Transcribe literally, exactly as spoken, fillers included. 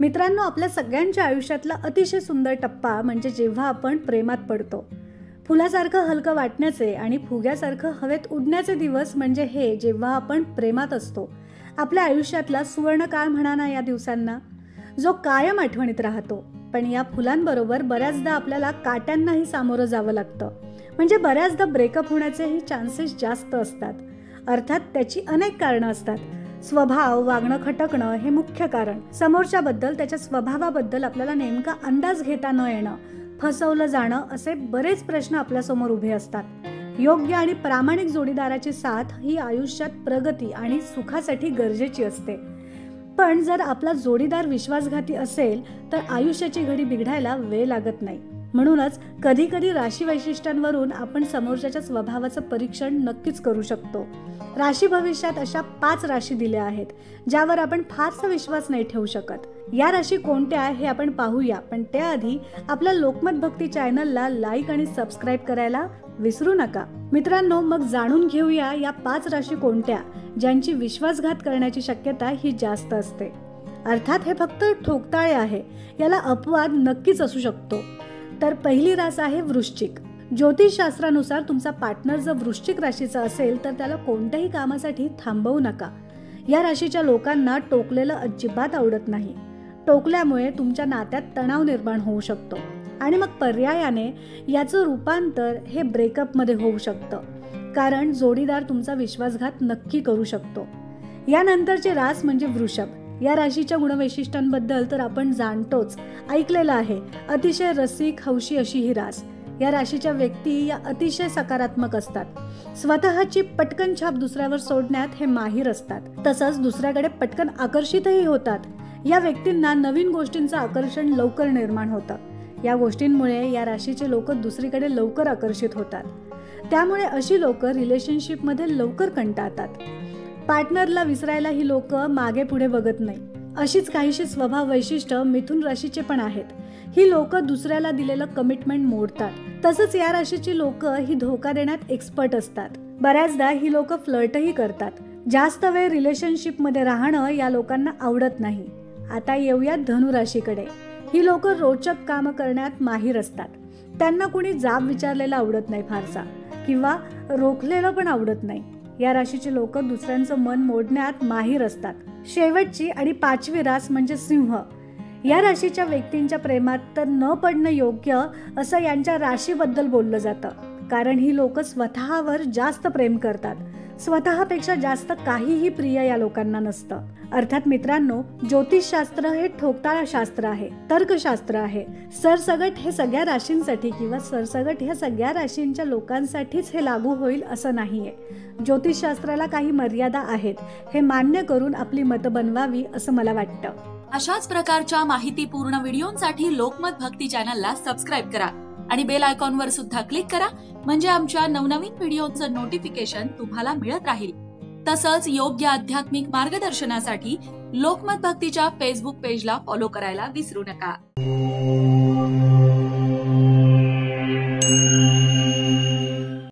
मित्रांनो, आपल्या सगळ्यांच्या आयुष्यातला अतिशय सुंदर टप्पा म्हणजे जेव्हा आपण प्रेमात पडतो। फुलासारखं हलकं वाटण्याचे आणि फुग्यासारखं हवेत उडण्याचे दिवस म्हणजे हे जेव्हा आपण प्रेमात असतो। आपल्या आयुष्यातला सुवर्णकाळ म्हणा ना या दिवसांना, जो कायम आठवणीत राहतो। पण या फुलांबरोबर बऱ्याचदा आपल्याला काट्यांनाही सामोरं जावं लागतं, म्हणजे बऱ्याचदा ब्रेकअप होण्याचेही चान्सेस जास्त असतात। अर्थात त्याची अनेक कारणं असतात। स्वभाव, वागणं, खटकणं हे मुख्य कारण। समोरच्याबद्दल, त्याच्या स्वभावाबद्दल आपल्याला नेमका अंदाज घेता न येणं, फसवलं जाणं असे बरेच प्रश्न आपल्यासमोर उभे असतात। योग्य आणि प्रामाणिक जोडीदाराची साथ ही आयुष्यात प्रगती आणि सुखासाठी गरजेची असते। पण जर आपला जोडीदार विश्वासघाती असेल तर आयुष्याची घडी बिघडायला वेळ लागत नाही। म्हणूनच कधी कधी राशी वैशिष्ट्यांवरून आपण समोरच्याच्या स्वभावाचं परीक्षण नक्कीच करू शकतो। राशी भविष्यात अशा पाच राशी दिल्या आहेत ज्यावर आपण फारसा विश्वास नाही ठेवू शकत। या राशी कोणत्या हे आपण पाहूया, पण त्याआधी आपल्या लोकमत भक्ती चॅनलला लाईक आणि सबस्क्राईब करायला विसरू नका। मित्रांनो, मग जाणून घेऊया या पाच राशी कोणत्या ज्यांची विश्वासघात करण्याची शक्यता ही जास्त असते। अर्थात हे फक्त ठोकताळे आहे, याला अपवाद नक्कीच असू शकतो। तर पहिली रास आहे वृश्चिक। ज्योतिषशास्त्रानुसार तुमचा पार्टनर जर वृश्चिक राशीचा असेल तर त्याला कोणत्याही कामासाठी थांबवू नका। या राशीच्या लोकांना टोकलेलं अजिबात आवडत नाही। टोकल्यामुळे तुमच्या नात्यात तणाव निर्माण होऊ शकतो आणि मग पर्यायाने याचं रूपांतर हे ब्रेकअपमध्ये होऊ शकतं, कारण जोडीदार तुमचा विश्वासघात नक्की करू शकतो। यानंतरची रास म्हणजे वृषभ। या राशीच्या गुणवैशिष्ट्यांबद्दल तर आपण जाणतोच, ऐकलेलं आहे। अतिशय रसिक, हौशी अशी ही रास। या राशीच्या व्यक्ती या अतिशय सकारात्मक असतात। स्वतःची पटकन छाप दुसऱ्यावर सोडण्यात हे माहिर असतात, तसंच दुसऱ्याकडे पटकन आकर्षितही होतात। या व्यक्तींना नवीन गोष्टींचं आकर्षण लवकर निर्माण होतं। या गोष्टींमुळे या राशीचे लोक दुसरीकडे लवकर आकर्षित होतात, त्यामुळे अशी लोक रिलेशनशिपमध्ये लवकर कंटाळतात। पार्टनरला विसरायला ही लोक मागे पुढे बघत नाही। अशीच काहीशी स्वभाव वैशिष्ट्य मिथुन राशीचे पण आहेत। ही लोक दुसऱ्याला दिलेलं कमिटमेंट मोडतात, तसंच या राशीची लोक ही धोका देण्यात एक्सपर्ट असतात। बऱ्याचदा ही लोक फ्लर्टही करतात। जास्त वेळ रिलेशनशिपमध्ये राहणं या लोकांना आवडत नाही। आता येऊया धनु राशीकडे। ही लोक रोचक काम करण्यात माहीर असतात। त्यांना कुणी जाब विचारलेला आवडत नाही फारसा, किंवा रोखलेलं पण आवडत नाही। या राशीचे लोक दुसऱ्यांचं मन मोडण्यात माहीर असतात। शेवटची आणि पाचवी रास म्हणजे सिंह। या राशीच्या व्यक्तींच्या प्रेमात तर न पडणं योग्य असं यांच्या राशीबद्दल बोललं जातं, कारण ही लोक स्वतःवर जास्त प्रेम करतात। स्वतःपेक्षा जास्त काहीही प्रिय या लोकांना नसतं। अर्थात मित्रांनो, ज्योतिषशास्त्र हे ठोकताळा शास्त्र आहे, तर्कशास्त्र आहे। सरसगट हे सगळ्या राशींसाठी किंवा सरसगट ह्या सगळ्या राशींच्या लोकांसाठीच हे लागू होईल असं नाहीये। ज्योतिषशास्त्राला काही मर्यादा आहेत, हे मान्य करून आपली मतं बनवावी असं मला वाटतं। अशाच प्रकारच्या माहितीपूर्ण व्हिडिओंसाठी लोकमत भक्ती चॅनलला सबस्क्राइब करा आणि बेल आयकॉनवर सुद्धा क्लिक करा, म्हणजे आमच्या नवनवीन व्हिडिओंचं नोटिफिकेशन तुम्हाला मिळत राहील। तसंच योग्य आध्यात्मिक मार्गदर्शनासाठी लोकमत भक्तीच्या फेसबुक पेजला फॉलो करायला विसरू नका।